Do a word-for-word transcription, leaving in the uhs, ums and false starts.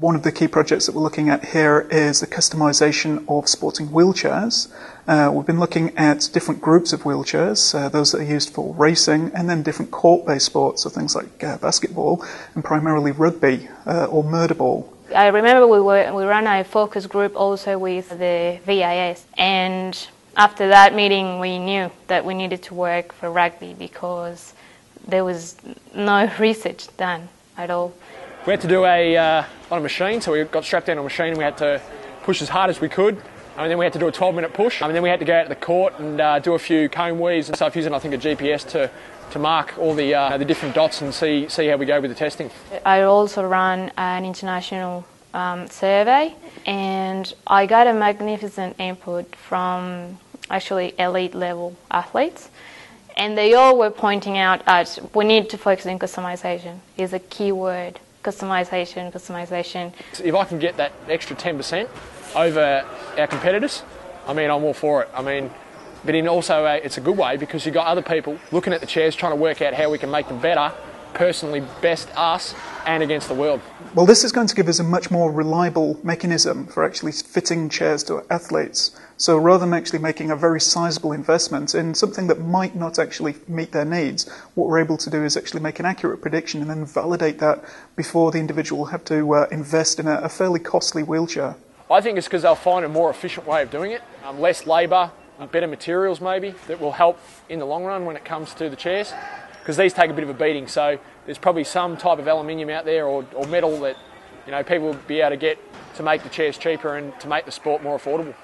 One of the key projects that we're looking at here is the customization of sporting wheelchairs. Uh, we've been looking at different groups of wheelchairs, uh, those that are used for racing, and then different court-based sports, so things like uh, basketball and primarily rugby uh, or murderball. I remember we, were, we ran a focus group also with the V I S, and after that meeting we knew that we needed to work for rugby because there was no research done at all. We had to do a, uh, on a machine, so we got strapped down on a machine and we had to push as hard as we could. And then we had to do a twelve minute push. And then we had to go out to the court and uh, do a few cone weaves and stuff using, I think, a G P S to, to mark all the, uh, the different dots and see, see how we go with the testing. I also ran an international um, survey, and I got a magnificent input from actually elite level athletes. And they all were pointing out that we need to focus on customization. Is a key word. Customization, customization. If I can get that extra ten percent over our competitors, I mean, I'm all for it. I mean, but in also a, it's a good way because you've got other people looking at the chairs, trying to work out how we can make them better, personally best us and against the world. Well, this is going to give us a much more reliable mechanism for actually fitting chairs to athletes. So rather than actually making a very sizable investment in something that might not actually meet their needs, what we're able to do is actually make an accurate prediction and then validate that before the individual have to uh, invest in a, a fairly costly wheelchair. I think it's because they'll find a more efficient way of doing it, um, less labour, better materials maybe, that will help in the long run when it comes to the chairs, because these take a bit of a beating. So there's probably some type of aluminium out there or, or metal that, you know, people will be able to get to make the chairs cheaper and to make the sport more affordable.